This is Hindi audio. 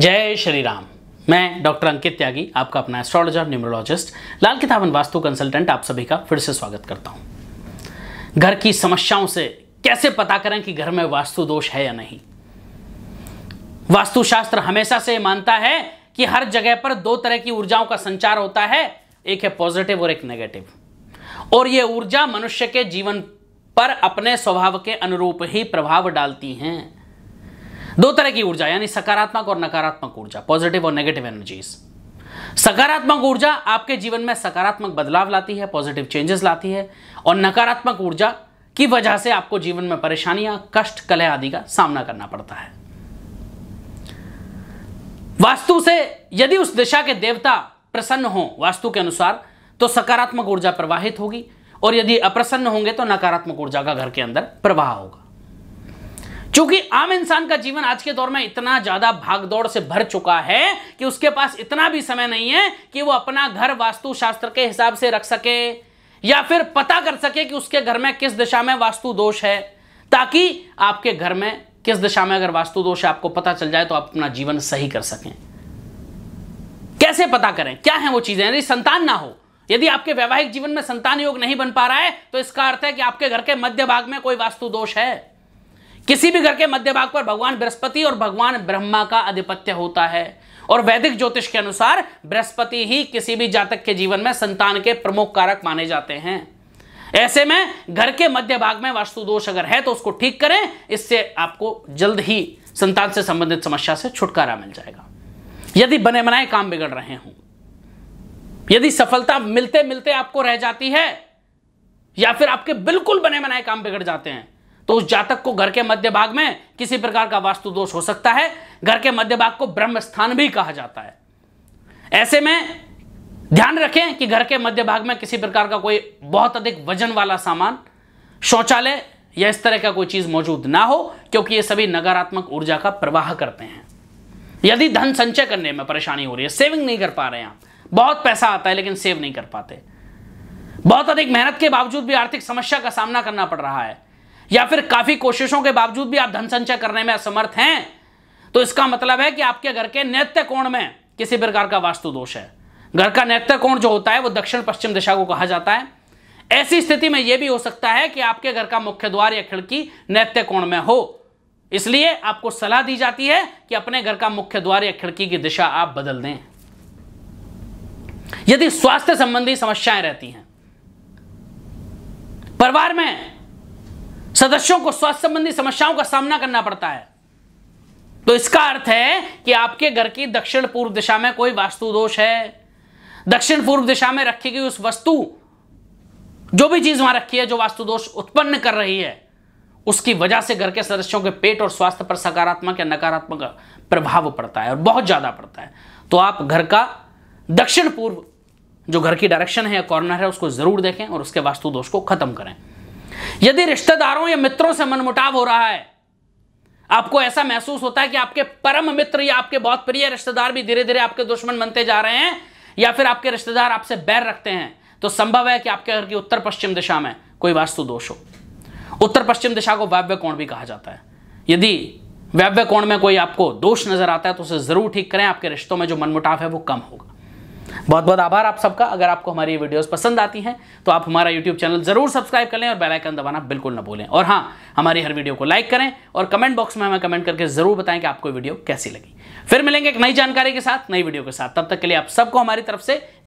जय श्री राम। मैं डॉक्टर अंकित त्यागी, आपका अपना एस्ट्रोलॉजर, न्यूमरोलॉजिस्ट, लाल किताब वास्तु कंसल्टेंट, आप सभी का फिर से स्वागत करता हूं। घर की समस्याओं से कैसे पता करें कि घर में वास्तु दोष है या नहीं। वास्तुशास्त्र हमेशा से मानता है कि हर जगह पर दो तरह की ऊर्जाओं का संचार होता है, एक है पॉजिटिव और एक नेगेटिव, और ये ऊर्जा मनुष्य के जीवन पर अपने स्वभाव के अनुरूप ही प्रभाव डालती हैं। दो तरह की ऊर्जा यानी सकारात्मक और नकारात्मक ऊर्जा, पॉजिटिव और नेगेटिव एनर्जीज। सकारात्मक ऊर्जा आपके जीवन में सकारात्मक बदलाव लाती है, पॉजिटिव चेंजेस लाती है, और नकारात्मक ऊर्जा की वजह से आपको जीवन में परेशानियां, कष्ट, कलह आदि का सामना करना पड़ता है। वास्तु से यदि उस दिशा के देवता प्रसन्न हो वास्तु के अनुसार तो सकारात्मक ऊर्जा प्रवाहित होगी, और यदि अप्रसन्न होंगे तो नकारात्मक ऊर्जा का घर के अंदर प्रवाह होगा। क्योंकि आम इंसान का जीवन आज के दौर में इतना ज्यादा भागदौड़ से भर चुका है कि उसके पास इतना भी समय नहीं है कि वो अपना घर वास्तुशास्त्र के हिसाब से रख सके या फिर पता कर सके कि उसके घर में किस दिशा में वास्तु दोष है, ताकि आपके घर में किस दिशा में अगर वास्तु दोष है आपको पता चल जाए तो आप अपना जीवन सही कर सकें। कैसे पता करें, क्या है वो चीजें? यदि संतान ना हो, यदि आपके वैवाहिक जीवन में संतान योग नहीं बन पा रहा है तो इसका अर्थ है कि आपके घर के मध्य भाग में कोई वास्तु दोष है। किसी भी घर के मध्य भाग पर भगवान बृहस्पति और भगवान ब्रह्मा का आधिपत्य होता है, और वैदिक ज्योतिष के अनुसार बृहस्पति ही किसी भी जातक के जीवन में संतान के प्रमुख कारक माने जाते हैं। ऐसे में घर के मध्य भाग में वास्तु दोष अगर है तो उसको ठीक करें, इससे आपको जल्द ही संतान से संबंधित समस्या से छुटकारा मिल जाएगा। यदि बने बनाए काम बिगड़ रहे हों, यदि सफलता मिलते मिलते आपको रह जाती है या फिर आपके बिल्कुल बने बनाए काम बिगड़ जाते हैं, तो उस जातक को घर के मध्य भाग में किसी प्रकार का वास्तु दोष हो सकता है। घर के मध्य भाग को ब्रह्म स्थान भी कहा जाता है। ऐसे में ध्यान रखें कि घर के मध्य भाग में किसी प्रकार का कोई बहुत अधिक वजन वाला सामान, शौचालय या इस तरह का कोई चीज मौजूद ना हो, क्योंकि ये सभी नकारात्मक ऊर्जा का प्रवाह करते हैं। यदि धन संचय करने में परेशानी हो रही है, सेविंग नहीं कर पा रहे हैं, बहुत पैसा आता है लेकिन सेव नहीं कर पाते, बहुत अधिक मेहनत के बावजूद भी आर्थिक समस्या का सामना करना पड़ रहा है, या फिर काफी कोशिशों के बावजूद भी आप धन संचय करने में असमर्थ हैं, तो इसका मतलब है कि आपके घर के नैत्य कोण में किसी प्रकार का वास्तु दोष है। घर का नैत्य कोण जो होता है वो दक्षिण पश्चिम दिशा को कहा जाता है। ऐसी स्थिति में यह भी हो सकता है कि आपके घर का मुख्य द्वार या खिड़की नैत्य कोण में हो, इसलिए आपको सलाह दी जाती है कि अपने घर का मुख्य द्वार या खिड़की की दिशा आप बदल दें। यदि स्वास्थ्य संबंधी समस्याएं रहती हैं, परिवार में सदस्यों को स्वास्थ्य संबंधी समस्याओं का सामना करना पड़ता है, तो इसका अर्थ है कि आपके घर की दक्षिण पूर्व दिशा में कोई वास्तु दोष है। दक्षिण पूर्व दिशा में रखी गई उस वस्तु, जो भी चीज वहां रखी है जो वास्तु दोष उत्पन्न कर रही है, उसकी वजह से घर के सदस्यों के पेट और स्वास्थ्य पर सकारात्मक या नकारात्मक प्रभाव पड़ता है, और बहुत ज्यादा पड़ता है। तो आप घर का दक्षिण पूर्व जो घर की डायरेक्शन है या कॉर्नर है उसको जरूर देखें और उसके वास्तु दोष को खत्म करें। यदि रिश्तेदारों या मित्रों से मनमुटाव हो रहा है, आपको ऐसा महसूस होता है कि आपके परम मित्र या आपके बहुत प्रिय रिश्तेदार भी धीरे धीरे आपके दुश्मन बनते जा रहे हैं, या फिर आपके रिश्तेदार आपसे बैर रखते हैं, तो संभव है कि आपके घर की उत्तर पश्चिम दिशा में कोई वास्तु दोष हो। उत्तर पश्चिम दिशा को वायव्य कोण भी कहा जाता है। यदि वायव्य कोण में कोई आपको दोष नजर आता है तो उसे जरूर ठीक करें, आपके रिश्तों में जो मनमुटाव है वो कम होगा। बहुत बहुत आभार आप सबका। अगर आपको हमारी वीडियोस पसंद आती हैं तो आप हमारा यूट्यूब चैनल जरूर सब्सक्राइब कर लें और बेल आइकन दबाना बिल्कुल ना भूलें। और हाँ, हमारी हर वीडियो को लाइक करें और कमेंट बॉक्स में हमें कमेंट करके जरूर बताएं कि आपको वीडियो कैसी लगी। फिर मिलेंगे एक नई जानकारी के साथ, नई वीडियो के साथ। तब तक के लिए आप सबको हमारी तरफ से